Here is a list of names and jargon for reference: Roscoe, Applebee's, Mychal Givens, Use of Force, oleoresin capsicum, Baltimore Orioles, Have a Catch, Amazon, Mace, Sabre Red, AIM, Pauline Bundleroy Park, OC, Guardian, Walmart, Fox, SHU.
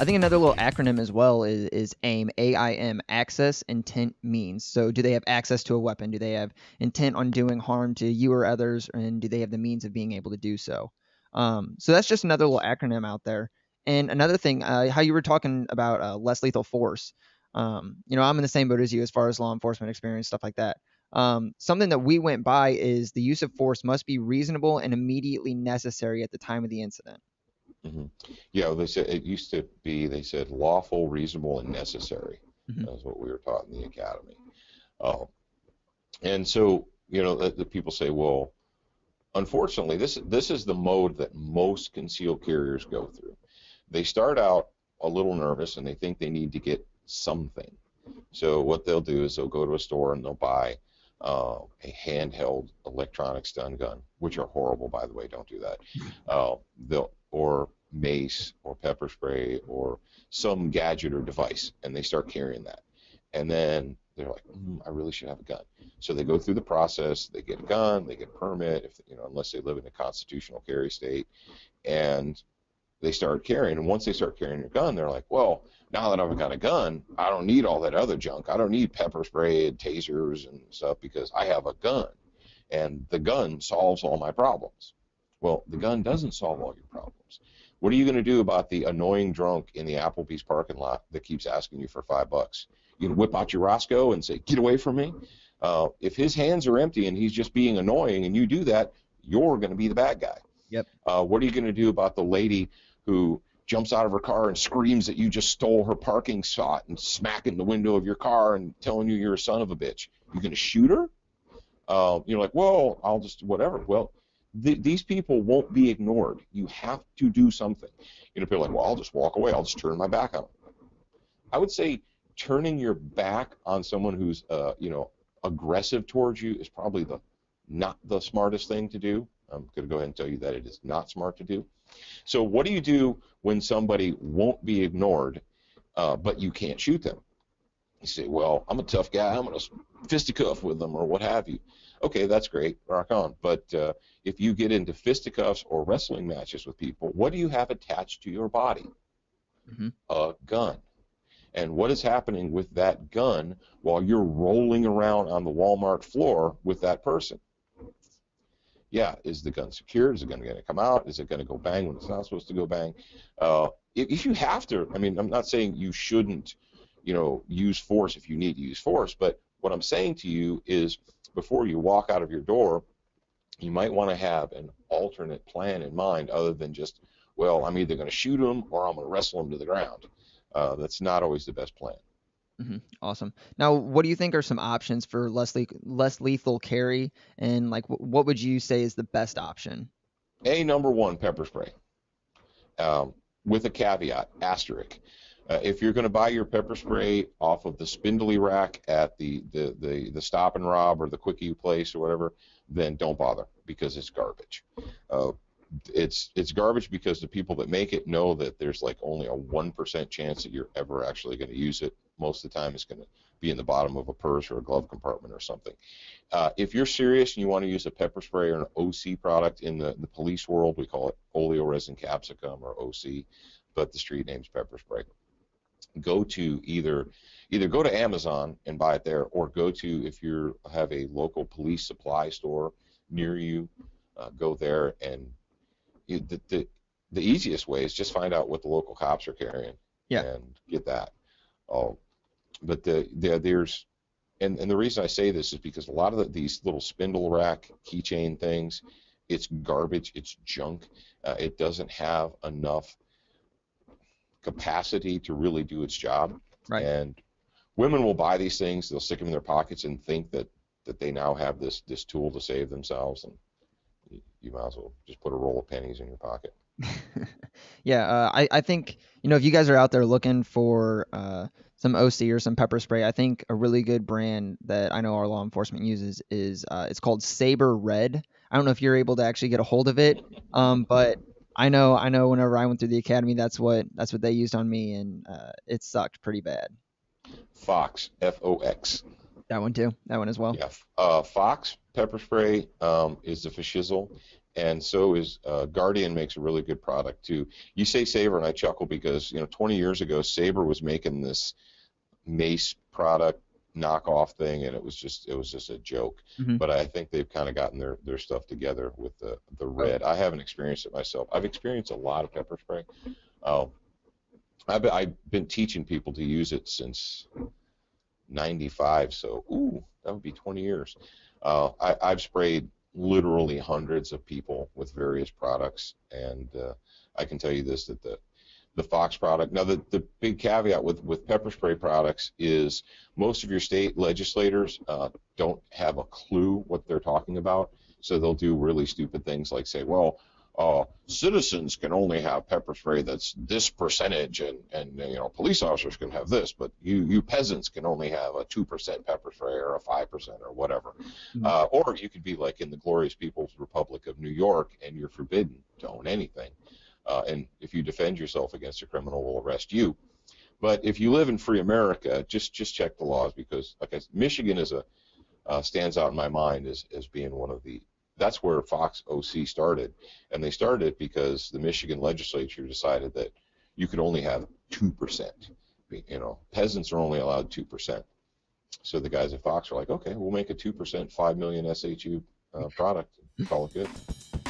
I think another little acronym as well is AIM, A-I-M, Access, Intent, Means. So do they have access to a weapon? Do they have intent on doing harm to you or others? And do they have the means of being able to do so? So that's just another little acronym out there. And another thing, how you were talking about less lethal force. You know, I'm in the same boat as you as far as law enforcement experience, stuff like that. Something that we went by is the use of force must be reasonable and immediately necessary at the time of the incident. Mm-hmm. Yeah, they said it used to be, they said lawful, reasonable, and necessary. Mm-hmm. That's what we were taught in the academy. And so, you know, the people say, well, unfortunately, this is the mode that most concealed carriers go through. They start out a little nervous and they think they need to get something. So what they'll do is they'll go to a store and they'll buy a handheld electronic stun gun, which are horrible, by the way. Don't do that. Or mace or pepper spray or some gadget or device, and they start carrying that. And then they're like, I really should have a gun. So they go through the process. They get a gun. They get a permit, if, you know, unless they live in a constitutional carry state, and they start carrying. And once they start carrying a gun, they're like, well, now that I've got a gun, I don't need all that other junk. I don't need pepper spray and tasers and stuff because I have a gun, and the gun solves all my problems. Well, the gun doesn't solve all your problems. What are you going to do about the annoying drunk in the Applebee's parking lot that keeps asking you for $5? You can whip out your Roscoe and say, get away from me? If his hands are empty and he's just being annoying and you do that, you're going to be the bad guy. Yep. What are you going to do about the lady who jumps out of her car and screams that you just stole her parking spot and smacking the window of your car and telling you you're a son of a bitch? You're going to shoot her? You're like, well, I'll just whatever. Well, these people won't be ignored. You have to do something. You know, people are like, well, I'll just walk away. I'll just turn my back on them. I would say turning your back on someone who's, you know, aggressive towards you is probably not the smartest thing to do. I'm going to go ahead and tell you that it is not smart to do. So what do you do when somebody won't be ignored, but you can't shoot them? You say, well, I'm a tough guy. I'm going to fisticuff with them or what have you. Okay, that's great. Rock on. But if you get into fisticuffs or wrestling matches with people, what do you have attached to your body? Mm-hmm. A gun. And what is happening with that gun while you're rolling around on the Walmart floor with that person? Yeah, is the gun secured? Is the gun going to come out? Is it going to go bang when it's not supposed to go bang? If you have to, I mean, I'm not saying you shouldn't, you know, use force if you need to use force, but what I'm saying to you is before you walk out of your door, you might want to have an alternate plan in mind other than just, well, I'm either going to shoot him or I'm going to wrestle him to the ground. That's not always the best plan. Mm-hmm. Awesome. Now, what do you think are some options for less lethal carry? And like, what would you say is the best option? Number one, pepper spray, with a caveat, asterisk. If you're going to buy your pepper spray off of the spindly rack at the Stop and Rob or the Quickie place or whatever, then don't bother because it's garbage. It's garbage because the people that make it know that there's like only a 1% chance that you're ever actually going to use it. Most of the time it's going to be in the bottom of a purse or a glove compartment or something. If you're serious and you want to use a pepper spray or an OC product in the police world, we call it oleoresin capsicum or OC, but the street name's pepper spray. Go to either go to Amazon and buy it there, or go to, if you have a local police supply store near you, go there. And the easiest way is just find out what the local cops are carrying. Yeah. And get that. But there's and the reason I say this is because a lot of these little spindle rack keychain things, it's garbage, it's junk. It doesn't have enough capacity to really do its job. Right. And women will buy these things, they'll stick them in their pockets and think that they now have this tool to save themselves, and you might as well just put a roll of pennies in your pocket. Yeah, I think, you know, if you guys are out there looking for some OC or some pepper spray, I think a really good brand that I know our law enforcement uses is it's called Sabre Red. I don't know if you're able to actually get a hold of it, but I know whenever I went through the academy, that's what they used on me, and it sucked pretty bad. Fox, F-O-X. That one too. That one as well. Yeah. Fox pepper spray is the fishizzle. and so is Guardian makes a really good product too. You say Sabre, and I chuckle because, you know, 20 years ago Sabre was making this Mace product knockoff thing, and it was just a joke. Mm-hmm. But I think they've kind of gotten their stuff together with the red. I haven't experienced it myself. I've experienced a lot of pepper spray. I've been teaching people to use it since '95, so ooh, that would be 20 years. I've sprayed literally hundreds of people with various products, and I can tell you this, that the Fox product. Now, the big caveat with pepper spray products is most of your state legislators don't have a clue what they're talking about, so they'll do really stupid things like say, well, citizens can only have pepper spray that's this percentage, and you know, police officers can have this, but you peasants can only have a 2% pepper spray or a 5% or whatever. Mm-hmm. Or you could be like in the glorious People's Republic of New York, and you're forbidden to own anything. And if you defend yourself against a criminal, we'll arrest you. But if you live in free America, just check the laws, because like I said, Michigan is stands out in my mind as being one of the. That's where Fox OC started, and they started it because the Michigan legislature decided that you could only have 2%. You know, peasants are only allowed 2%. So the guys at Fox are like, okay, we'll make a 2% 5 million SHU product and call it good.